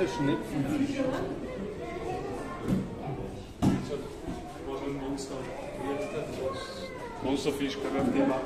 Leute schnipsen sich. Was ein Monster. Monsterfisch können wir auf die Masse.